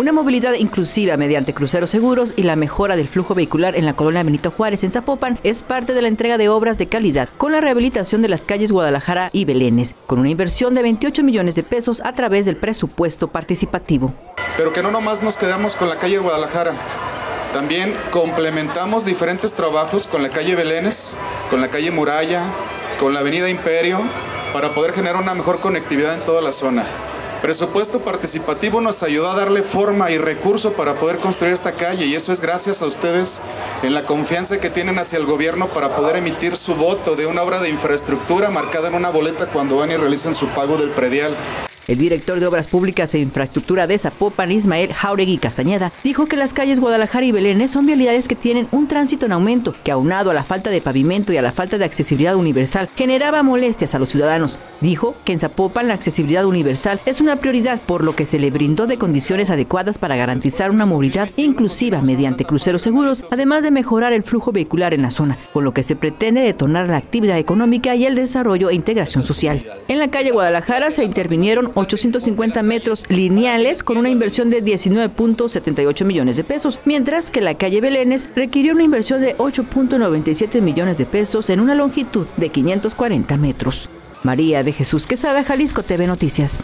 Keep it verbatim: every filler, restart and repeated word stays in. Una movilidad inclusiva mediante cruceros seguros y la mejora del flujo vehicular en la colonia Benito Juárez, en Zapopan, es parte de la entrega de obras de calidad con la rehabilitación de las calles Guadalajara y Belenes, con una inversión de veintiocho millones de pesos a través del presupuesto participativo. Pero que no nomás nos quedamos con la calle Guadalajara, también complementamos diferentes trabajos con la calle Belenes, con la calle Muralla, con la avenida Imperio, para poder generar una mejor conectividad en toda la zona. Presupuesto participativo nos ayudó a darle forma y recurso para poder construir esta calle, y eso es gracias a ustedes en la confianza que tienen hacia el gobierno para poder emitir su voto de una obra de infraestructura marcada en una boleta cuando van y realizan su pago del predial. El director de Obras Públicas e Infraestructura de Zapopan, Ismael Jauregui Castañeda, dijo que las calles Guadalajara y Belenes son vialidades que tienen un tránsito en aumento, que aunado a la falta de pavimento y a la falta de accesibilidad universal, generaba molestias a los ciudadanos. Dijo que en Zapopan la accesibilidad universal es una prioridad, por lo que se le brindó de condiciones adecuadas para garantizar una movilidad inclusiva mediante cruceros seguros, además de mejorar el flujo vehicular en la zona, con lo que se pretende detonar la actividad económica y el desarrollo e integración social. En la calle Guadalajara se intervinieron ochocientos cincuenta metros lineales con una inversión de diecinueve punto setenta y ocho millones de pesos, mientras que la calle Belenes requirió una inversión de ocho punto noventa y siete millones de pesos en una longitud de quinientos cuarenta metros. María de Jesús Quesada, Jalisco T V Noticias.